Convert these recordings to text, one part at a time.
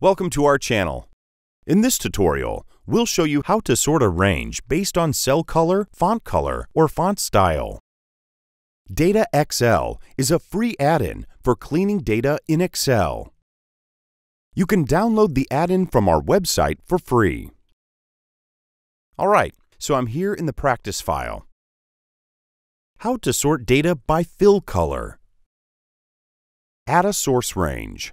Welcome to our channel. In this tutorial, we'll show you how to sort a range based on cell color, or font style. DataXL is a free add-in for cleaning data in Excel. You can download the add-in from our website for free. Alright, so I'm here in the practice file. How to sort data by fill color. Add a source range.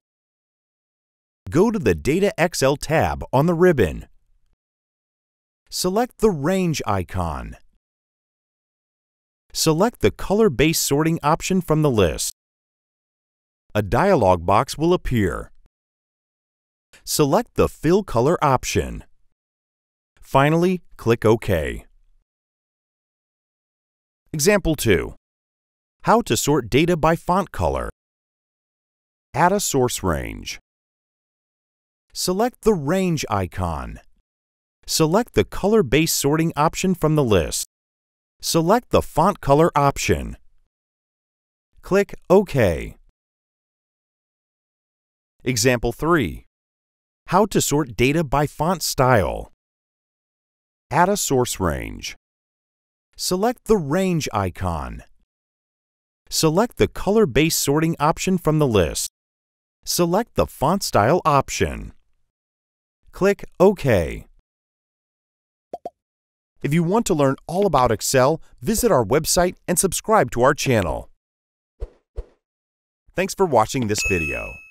Go to the DataXL tab on the ribbon. Select the range icon. Select the color-based sorting option from the list. A dialog box will appear. Select the Fill Color option. Finally, click OK. Example 2. How to sort data by font color. Add a source range. Select the Range icon. Select the color-based sorting option from the list. Select the Font Color option. Click OK. Example 3. How to sort data by font style. Add a source range. Select the Range icon. Select the color-based sorting option from the list. Select the Font Style option. Click OK. If you want to learn all about Excel, visit our website and subscribe to our channel. Thanks for watching this video.